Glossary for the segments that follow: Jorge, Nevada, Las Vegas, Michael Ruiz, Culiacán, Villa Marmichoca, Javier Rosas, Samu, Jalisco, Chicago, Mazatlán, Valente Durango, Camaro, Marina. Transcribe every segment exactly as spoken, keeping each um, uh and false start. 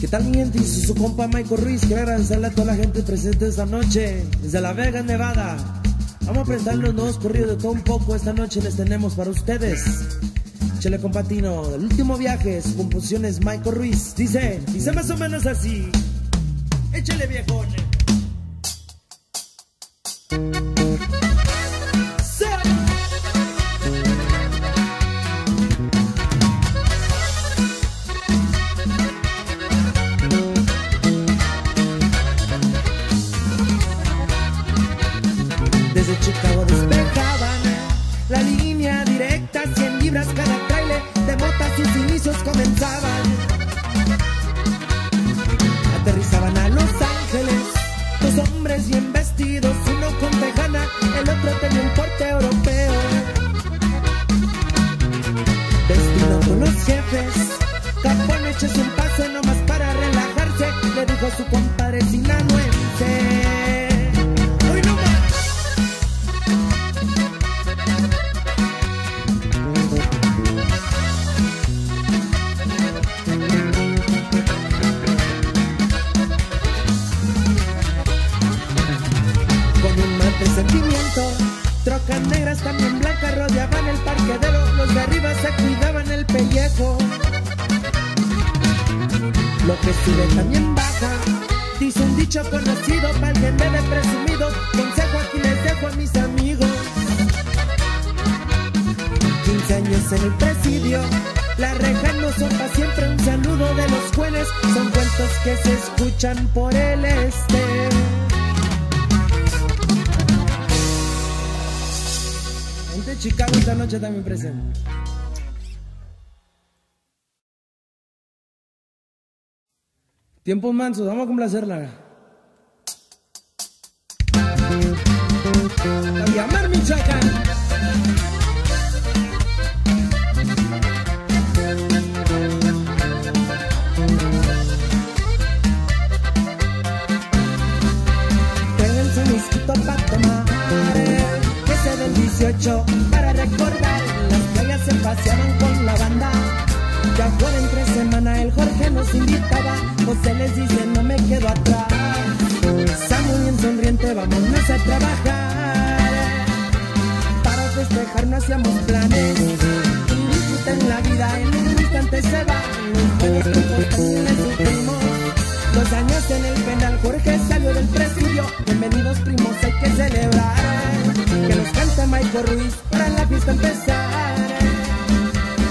¿Qué tal mi gente? Hizo su compa Michael Ruiz. Quiero agradecerle a toda la gente presente esta noche desde Las Vegas, Nevada. Vamos a presentarnos nuevos corridos de todo un poco. Esta noche les tenemos para ustedes. Chele compatino, el último viaje, su composición es Michael Ruiz. Dice, dice más o menos así. Échale viejón. Desde Chicago despejaban la línea directa, cien libras cada trailer de botas, sus inicios comenzaban. Aterrizaban a Los Ángeles, dos hombres bien vestidos, uno con tejana, el otro tenía un porte europeo. Destino con los jefes, Capón echó un paso nomás para relajarse, le dijo a su compadre sinaloense. Trocas negras, también blancas, rodeaban el parquedero. Los de arriba se cuidaban el pellejo. Lo que sube también baja, dice un dicho conocido. Para el que me de presumido, consejo aquí les dejo a mis amigos. quince años en el presidio, las rejas no son para siempre. Un saludo de los jueces, son cuentos que se escuchan por el este. De Chicago esta noche también presente. Tiempo manso, vamos a complacerla. La Villa Marmichoca. Tráiganse un whisky para tomar. Del dieciocho para recordar, las playas se paseaban con la banda. Ya por entre semana el Jorge nos invitaba, José les dice no me quedo atrás. Samu bien sonriente, vámonos a trabajar. Para festejar no hacíamos planes, disfruten la vida, en un instante se va. Los jueves con primos, dos años en el penal, Jorge salió del presidio. Bienvenidos primos, hay que celebrar. Que nos canta Michael Ruiz para la fiesta empezar.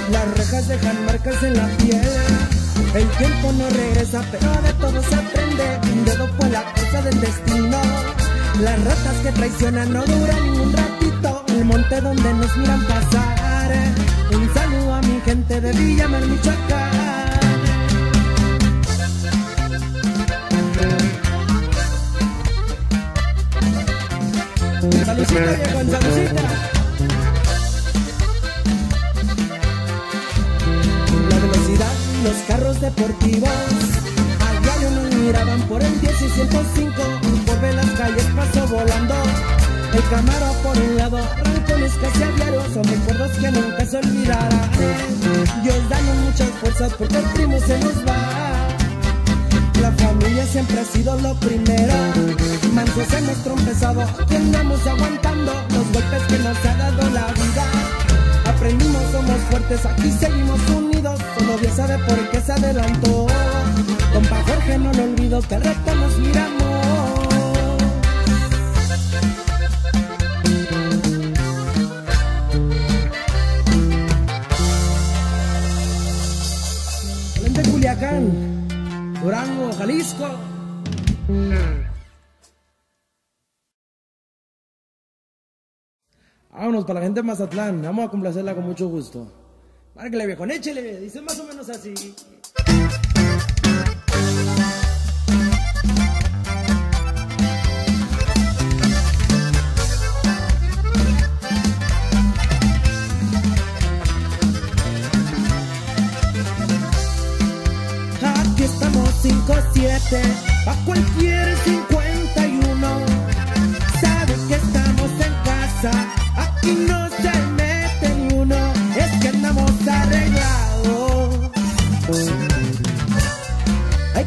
Las rejas dejan marcas en la piel. El tiempo no regresa, pero de todo se aprende. Un dedo fue la cosa del destino. Las ratas que traicionan no duran ningún ratito. El monte donde nos miran pasar. Un saludo a mi gente de Villa Marmichoca. Salucita, viejo, salucita. La velocidad, los carros deportivos, a diario nos miraban por el diez y ciento cinco. Por ver las calles pasó volando el Camaro por un lado, arrancones casi a diario. Son recuerdos que nunca se olvidarán. Dios danos muchas fuerzas porque el primo se nos va. La familia siempre ha sido lo primero. Mansos hemos tropezado y andamos aguantando los golpes que nos ha dado la vida. Aprendimos, somos fuertes, aquí seguimos unidos. Solo Dios sabe por qué se adelantó. Compa Jorge, no lo olvido, que recto nos miramos. Valente Culiacán, Durango, Jalisco. Vámonos para la gente de Mazatlán. Vamos a complacerla con mucho gusto. Márquele viejo, échele. Dice más o menos así. cinco siete, pa' cualquier cincuenta y uno. Sabes que estamos en casa, aquí no se mete ni uno. Es que andamos arreglados. Hay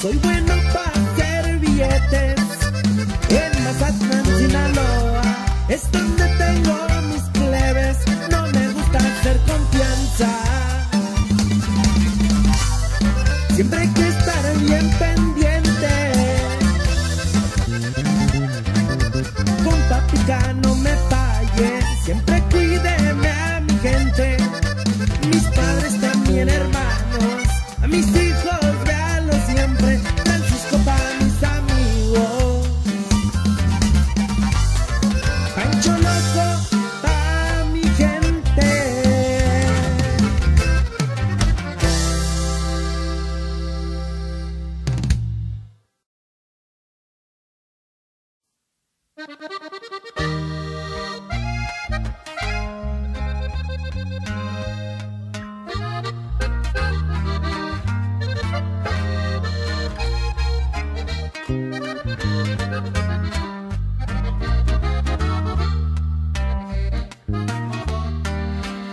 Soy bueno para hacer billetes. En Mazatlán, Sinaloa, es donde tengo mis plebes. No me gusta hacer confianza. Siempre hay que estar bien pendiente. Con papica no me falle. Siempre cuídeme a mi gente. Mis padres también hermanos. A mis hijos.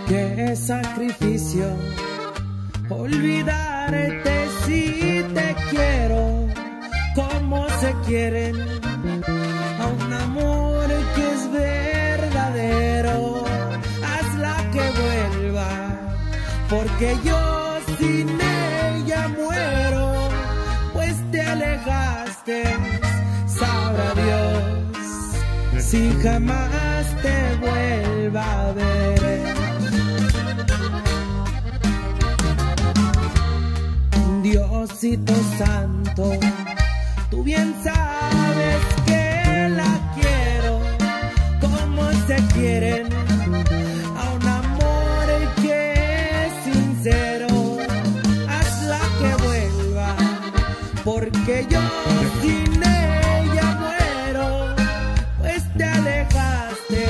Qué sacrificio olvidarte si te quiero como se quieren a un amor que es verdadero. Hazla que vuelva, porque yo sin ella muero. Pues te alejaste, sabrá Dios si jamás te vuelva a ver. Diosito santo, tú bien sabes que la quiero como se quieren a un amor que es sincero. Hazla que vuelva, porque yo sin ella muero. Pues te alejaste,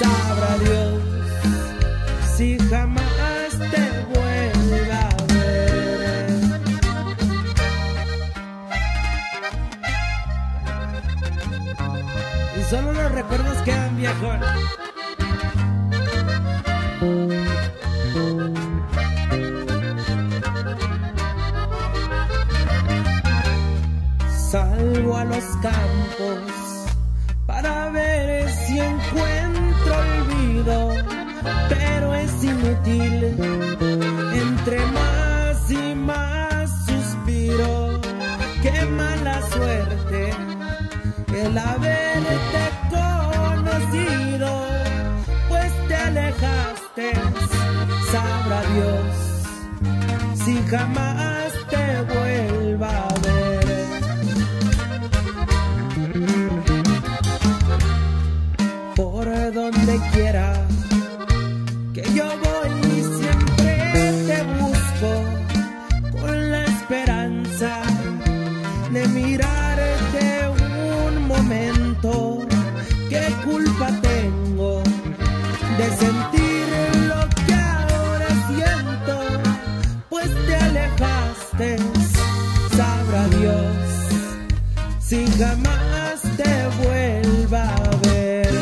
sabrá Dios si jamás te vuelva. Solo los recuerdos quedan viejos. Salgo a los campos para ver si encuentro olvido, pero es inútil. Entre más y más suspiro, qué mala suerte el haberte conocido, pues te alejaste, sabrá Dios si jamás te vuelva a ver. Por donde quiera que yo voy, siempre te busco con la esperanza de mirarte un momento. ¿Qué culpa tengo de sentir lo que ahora siento? Pues te alejaste, sabrá Dios si jamás te vuelva a ver.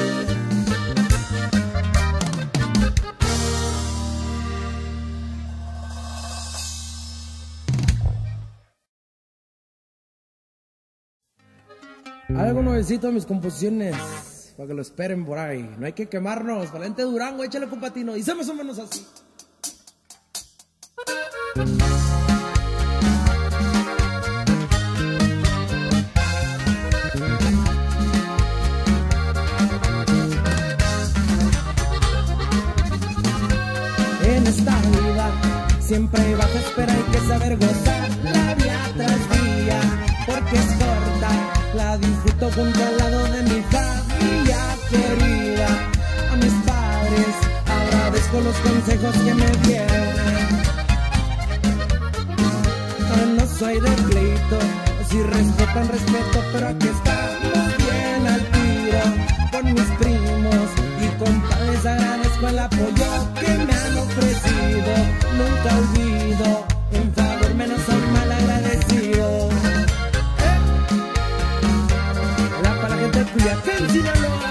Algo nuevecito de mis composiciones, para que lo esperen por ahí. No hay que quemarnos. Valente Durango, échale compatino. Y se más o menos así. En esta vida siempre bajo espera, hay que saber gozar la vida tras día, porque es corta. La disfruto junto al lado de mi familia querida. A mis padres agradezco los consejos que me dieron. No soy de pleito, si respetan respeto, pero aquí estamos bien al tiro. Con mis primos y compadres agradezco el apoyo que me han ofrecido. Nunca olvido un favor menos a un mal agradecido. Culiacán, Sinaloa.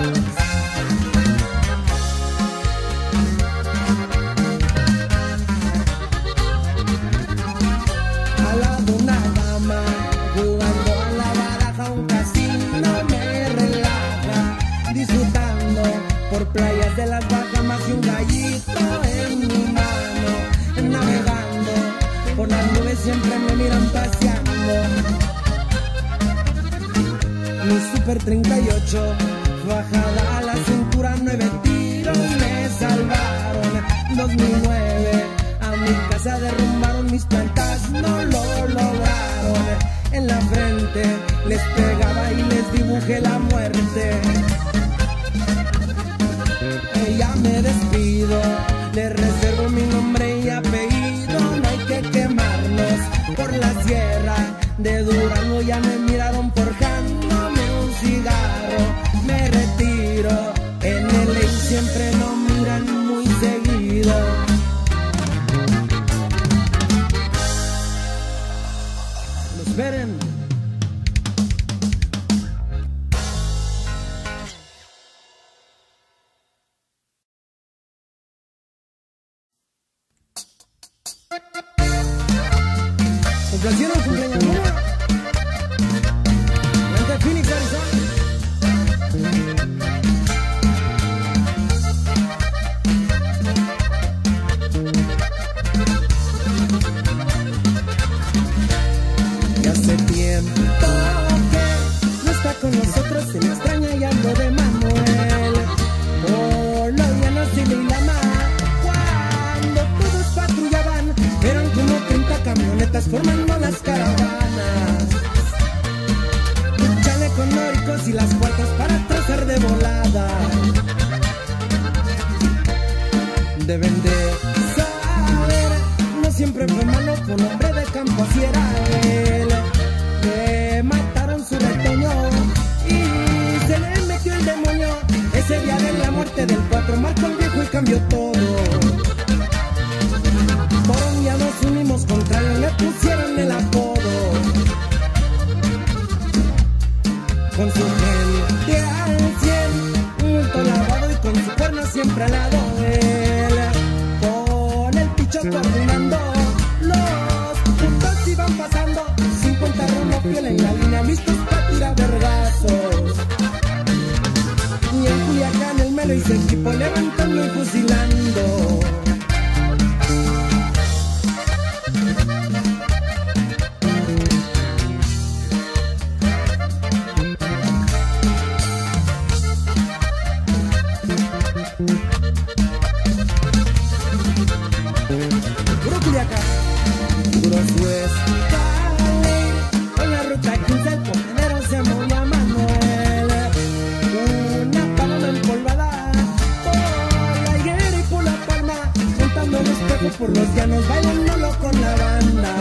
Al lado una dama Fer treinta y ocho, bajada a la cintura, nueve tiros me salvaron. Dos mil nueve, a mi casa derrumbaron, mis plantas no lo lograron. En la frente les pegaba y les dibujé la muerte. Ya me despido, le reservo mi nombre y apellido. No hay que quemarnos por la sierra de Durango. Ya me miraron forjándome un cigarro. Me retiro, en el ley siempre no miran muy seguido. No esperen. ¿Complacieron su cumpleaños? Formando las caravanas, chalecos nóricos y las puertas para trazar de volada. Deben de saber, no siempre fue malo, fue un hombre de campo, así era él. Le mataron su retoño y se le metió el demonio. Ese día de la muerte del cuatro marcó el viejo y cambió todo. Ya nos unimos contra él, le pusieron el apodo. Con su gente al cien, un colabado y con su cuerno siempre al lado de él. Con el picho coordinando, los puntos iban pasando. Sin contar una piel en la línea, listos para tirar vergazos. Y en Culiacán el Melo y su equipo levantando y fusilando. Por los llanos bailándolo con la banda.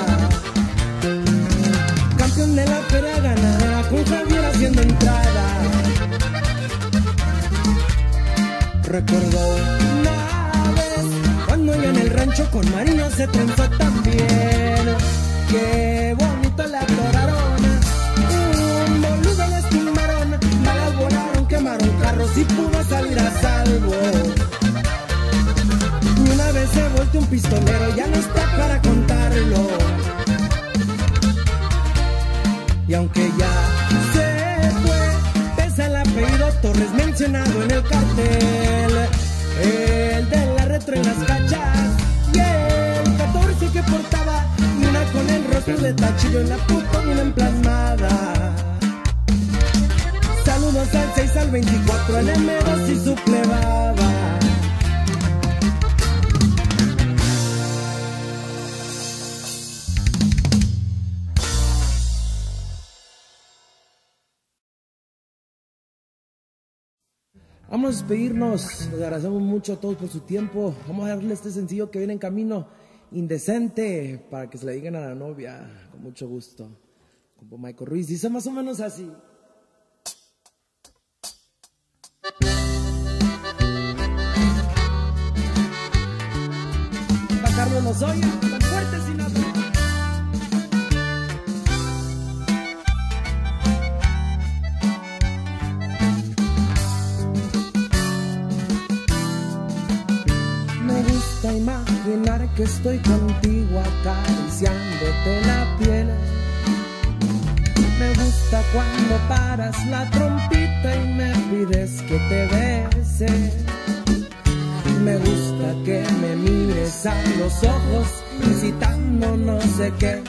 Campeón de la feria ganada, con Javier haciendo entrada. Recordó una vez cuando yo en el rancho con Marina se trenzó también. Qué bonito la adoraron, un boludo le estimaron. Balas volaron, quemaron carros y pudo salir a salvo. Una vez se volteó un pistolero, ya no está para contarlo. Y aunque ya se fue, pesa el apellido Torres mencionado en el cartel. El de la retro en las cachas y el catorce que portaba, y una con el rostro de tachillo en la puta bien emplasmada. Saludos al seis, al veinticuatro, al M dos y su plebada. Vamos a despedirnos, les agradecemos mucho a todos por su tiempo. Vamos a darle este sencillo que viene en camino, Indecente, para que se le digan a la novia, con mucho gusto. Como Michael Ruiz dice más o menos así. Bajarlo los hoyos, tan fuerte sin nada. Imaginar que estoy contigo acariciándote la piel. Me gusta cuando paras la trompita y me pides que te bese. Me gusta que me mires a los ojos visitando no sé qué.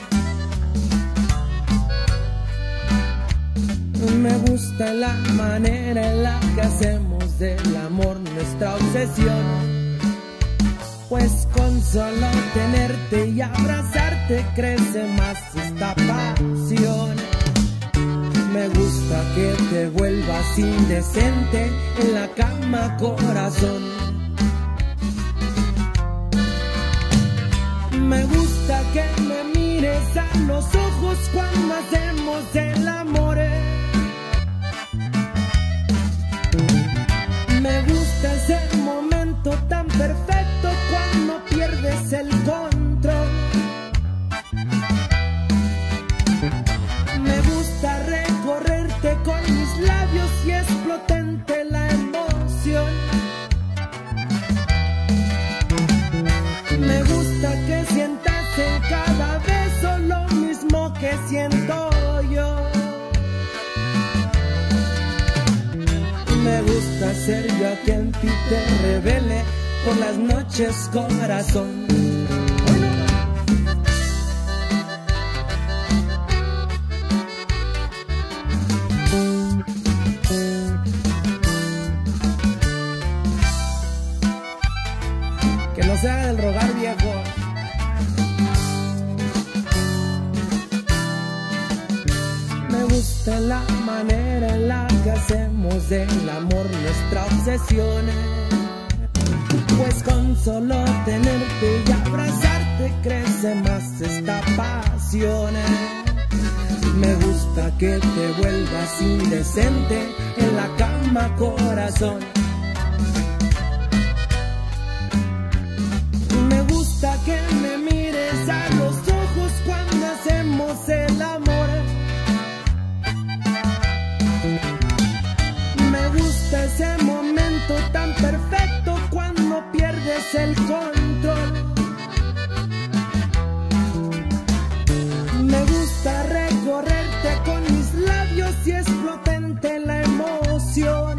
Me gusta gusta la manera en la que hacemos del amor nuestra obsesión. Pues con solo tenerte y abrazarte crece más esta pasión. Me gusta que te vuelvas indecente en la cama, corazón. Me gusta que me mires a los ojos cuando hacemos el amor. Me gusta ese momento tan perfecto cuando pierdes el control. Me gusta recorrerte con mis labios y es potente la emoción. Me gusta que sientas en cada beso lo mismo que siento yo. Me gusta ser yo a quien ti te revele por las noches, corazón. Que no se haga del rogar, viejo. Me gusta la manera en la que hacemos del amor nuestra obsesión. Pues con solo tenerte y abrazarte crece más esta pasión. Me gusta que te vuelvas indecente en la cama, corazón. Me gusta que me mires a los ojos cuando hacemos el amor. Me gusta ese momento tan perfecto cuando pierdes el control. Me gusta recorrerte con mis labios y es potente la emoción.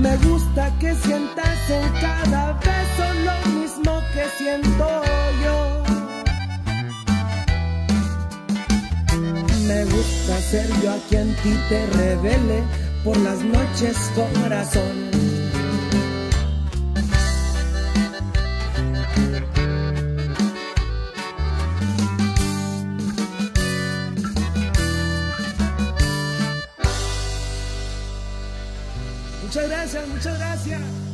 Me gusta que sientas en cada beso lo mismo que siento yo. Me gusta ser yo a quien ti te revele por las noches, corazón. Muchas gracias, muchas gracias.